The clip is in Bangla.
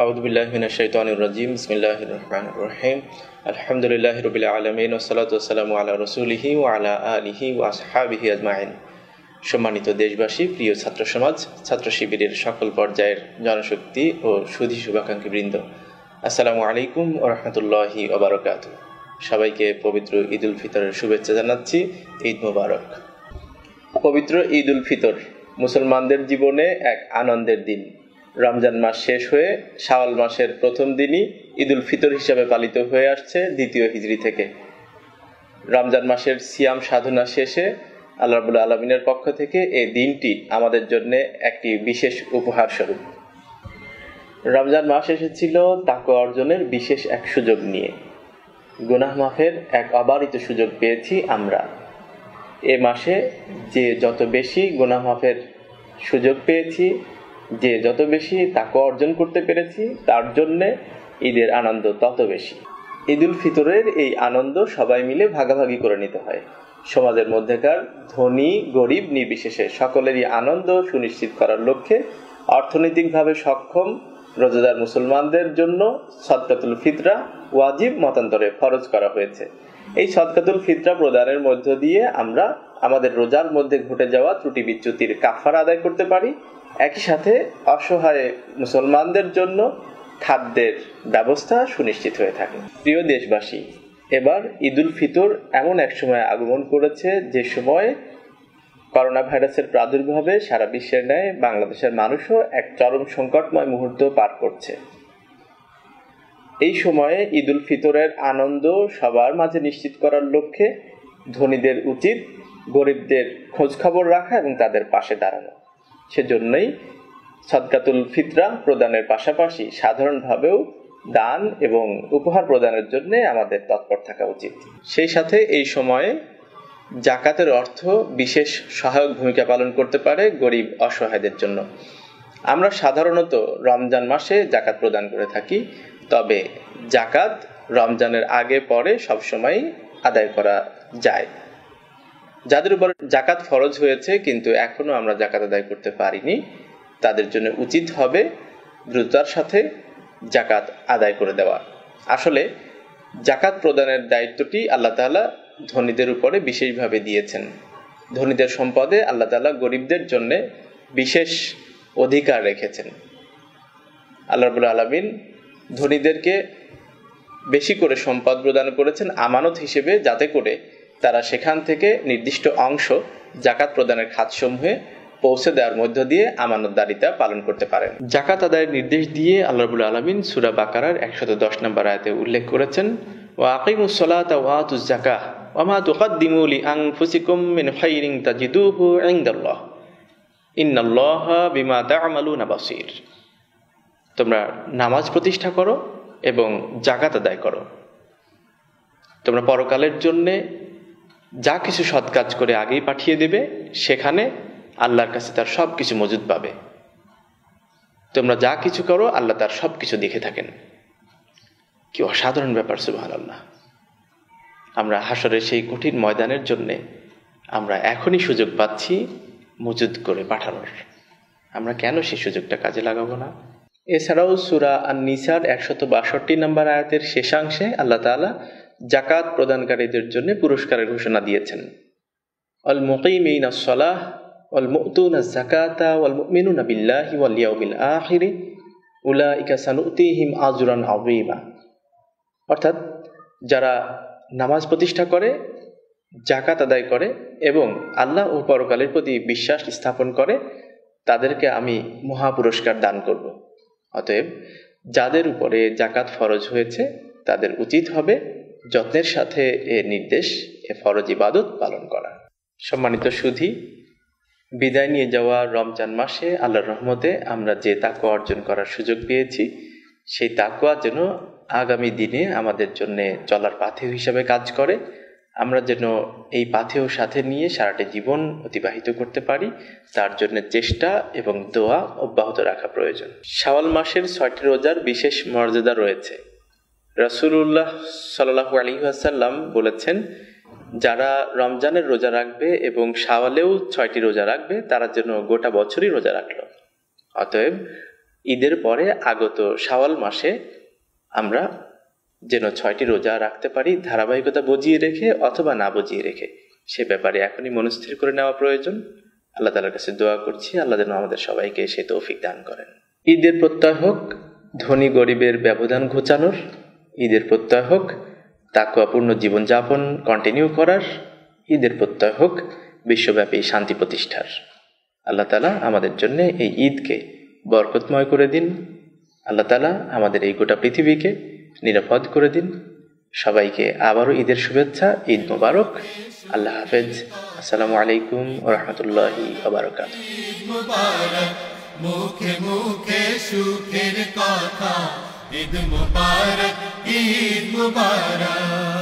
औदबिल्लाशैतरजीम बसमीम अलहमदिल्लाबिलमीन वसलाम रसूल आलि वासहाबि अजमाइन। सम्मानित देशबासी, प्रिय छात्र समाज, छात्र शिविर सकल पर्यायर जनशक्ति और सुधी शुभाकांक्षीबृंद, असलामु आलैकुम व रहमतुल्लाहि व बाराकातुहू। সবাইকে পবিত্র ঈদ উল ফিতরের শুভেচ্ছা জানাচ্ছি। ঈদ মোবারক। পবিত্র ঈদ উল ফিতর মুসলমানদের জীবনে এক আনন্দের দিন। রমজান মাস শেষ হয়ে শাওয়াল মাসের প্রথম দিনই ঈদ উল ফিতর হিসাবে পালিত হয়ে আসছে দ্বিতীয় হিজরি থেকে। রমজান মাসের সিয়াম সাধনা শেষে আল্লাহ রাব্বুল আলামিনের পক্ষ থেকে এই দিনটি আমাদের জন্য একটি বিশেষ উপহার স্বরূপ। রমজান মাস এসেছিল তাকওয়া অর্জনের বিশেষ এক সুযোগ নিয়ে। গুনাহ মাফের এক অবারিত সুযোগ পেয়েছি আমরা। এ মাসে যে যত বেশি গুনাহ মাফের সুযোগ পেয়েছি, যে যত বেশি তাকওয়া অর্জন করতে পেরেছি, তার জন্যে ঈদের আনন্দ তত বেশি। ঈদ উল ফিতরের এই আনন্দ সবাই মিলে ভাগাভাগি করে নিতে হয়। সমাজের মধ্যেকার ধনী গরিব নির্বিশেষে সকলেরই আনন্দ সুনিশ্চিত করার লক্ষ্যে অর্থনৈতিকভাবে সক্ষম রোজাদার মুসলমানদের জন্য সদকাতুল ফিতরা ওয়াজিব মতান্তরে ফরজ করা হয়েছে। এই সদকাতুল ফিতরা প্রদানের মধ্য দিয়ে আমরা আমাদের রোজার মধ্যে ঘটে যাওয়া ত্রুটি বিচ্যুতির কাফারা আদায় করতে পারি। একই সাথে অসহায় মুসলমানদের জন্য খাদ্যের ব্যবস্থা সুনিশ্চিত হয়ে থাকে। প্রিয় দেশবাসী, এবার ঈদুল ফিতর এমন এক সময় আগমন করেছে যে সময় করোনা ভাইরাসের প্রাদুর্ভাবে সারা বিশ্বের ন্যায় বাংলাদেশের মানুষও এক চরম সংকটময় মুহূর্ত পার করছে। এই সময়ে ঈদুল ফিতরের আনন্দ সবার মাঝে নিশ্চিত করার লক্ষ্যে ধনীদের উচিত গরিবদের খোঁজখবর রাখা এবং তাদের পাশে দাঁড়ানো। সেজন্যই সদকাতুল ফিতরা প্রদানের পাশাপাশি সাধারণভাবেও দান এবং উপহার প্রদানের জন্য আমাদের তৎপর থাকা উচিত। সেই সাথে এই সময়ে জাকাতের অর্থ বিশেষ সহায়ক ভূমিকা পালন করতে পারে গরিব অসহায়দের জন্য। আমরা সাধারণত রমজান মাসে জাকাত প্রদান করে থাকি, তবে জাকাত রমজানের আগে পরে সবসময় আদায় করা যায়। যাদের উপর জাকাত ফরজ হয়েছে কিন্তু এখনও আমরা জাকাত আদায় করতে পারিনি, তাদের জন্য উচিত হবে দ্রুততার সাথে জাকাত আদায় করে দেওয়া। আসলে জাকাত প্রদানের দায়িত্বটি আল্লাহ তাআলা ধনীদের উপরে বিশেষভাবে দিয়েছেন। ধনীদের সম্পদে আল্লাহ তাআলা গরিবদের জন্য বিশেষ অধিকার রেখেছেন। আল্লাহ রাব্বুল আলামিন ধনীদেরকে বেশি করে সম্পদ প্রদান করেছেন আমানত হিসেবে, যাতে করে তারা সেখান থেকে নির্দিষ্ট অংশ জাকাত প্রদানের খাতসমূহে পৌঁছে দেওয়ার মধ্য দিয়ে আমানতদারিতা পালন করতে পারেন। জাকাত আদায়ের নির্দেশ দিয়ে আল্লাহ রাব্বুল আলামিন সূরা বাকারার ১১০ নম্বর আয়াতে উল্লেখ করেছেন, ওয়াকিমুস সালাতা ওয়াতুজ যাকাহ ওয়ামা তুকদ্দিমু লিআনফুসিকুম মিন খাইরিন তাজিদুহু ইনদাল্লাহ ইন্নাল্লাহা বিমা তা'মালুনা বাসীর। তোমরা নামাজ প্রতিষ্ঠা করো এবং যাকাত আদায় করো। তোমরা পরকালের জন্যে যা কিছু সৎ কাজ করে আগেই পাঠিয়ে দেবে, সেখানে আল্লাহর কাছে তার সব কিছু মজুদ পাবে। তোমরা যা কিছু করো আল্লাহ তার সব কিছু দেখে থাকেন। কি অসাধারণ ব্যাপার! সুবহানাল্লাহ। আমরা হাসরের সেই কঠিন ময়দানের জন্যে আমরা এখনই সুযোগ পাচ্ছি মজুদ করে পাঠানোর। আমরা কেন সেই সুযোগটা কাজে লাগাবো না? এছাড়াও সূরা আন-নিসার ১৬২ নম্বর আয়াতের শেষাংশে আল্লাহ তাআলা যাকাত প্রদানকারীদের জন্য পুরস্কারের ঘোষণা দিয়েছেন। আল মুকিমিনাস সালাহ ওয়াল মুতুনাজ যাকাতা ওয়াল মুমিনুনা বিল্লাহি ওয়াল ইয়াউমিল আখির উলাইকা সানুতিহিম আজরান আযীমা। অর্থাৎ যারা নামাজ প্রতিষ্ঠা করে, যাকাত আদায় করে এবং আল্লাহ ও পরকালের প্রতি বিশ্বাস স্থাপন করে, তাদেরকে আমি মহা পুরস্কার দান করব। অতএব যাদের উপরে যাকাত ফরজ হয়েছে তাদের উচিত হবে যত্নের সাথে এ নির্দেশ, এ ফরজ ইবাদত পালন করা। সম্মানিত সুধী, বিদায় নিয়ে যাওয়া রমজান মাসে আল্লাহর রহমতে আমরা যে তাকওয়া অর্জন করার সুযোগ পেয়েছি, সেই তাকওয়া যেন আগামী দিনে আমাদের জন্য চলার পাথেয় হিসাবে কাজ করে। আমরা যেন এই পাথেয় সাথে নিয়ে সারাটা জীবন অতিবাহিত করতে পারি, তার জন্য চেষ্টা এবং দোয়া অব্যাহত রাখা প্রয়োজন। শাওয়াল মাসের ৬টি রোজার বিশেষ মর্যাদা রয়েছে। রাসূলুল্লাহ সাল্লাল্লাহু আলাইহি ওয়াসাল্লাম বলেছেন, যারা রমজানের রোজা রাখবে এবং শাওয়ালেও ৬টি রোজা রাখবে, তারা যেন গোটা বছরই রোজা রাখল। অতএব ईदर पर आगत शावाल मासे आमरा जेन 6टी रोजा रखते पारी धाराबाहिकता बजिए रेखे अथवा ना बजिए रेखे से बेपारे एखोनी मनस्थिर करे नेওয়া प्रयोजन। आल्लाह ताआलार काछे दोया करछि आल्लाह जेन आमादेर सबाइके सेई तौफिक दान करें। ईदेर प्रत्यय होक धनी गरीबेर व्यवधान घोचानोर, ईदेर प्रत्यय होक ताकवापूर्ण जीवन जापन कन्टिन्यू करार, ईदेर प्रत्यय होक विश्वव्यापी शांति प्रतिष्ठार। आल्लाह ताआला आमादेर जन्य एई ईदके बरकतमय करे दिन। आल्लाह ताआला आमादेर एई गोटा पृथिबीके निरापद करे दिन। सबाइके आबारो ईदेर शुभेच्छा, ईद मुबारक। अल्लाह हाफेज। अस्सलामु आलैकुम व रहमतुल्लाहि व बाराकातुहू। ईद मुबारक। मुखे मुखे सुखेर कथा। ईद मुबारक। ईद मुबारक।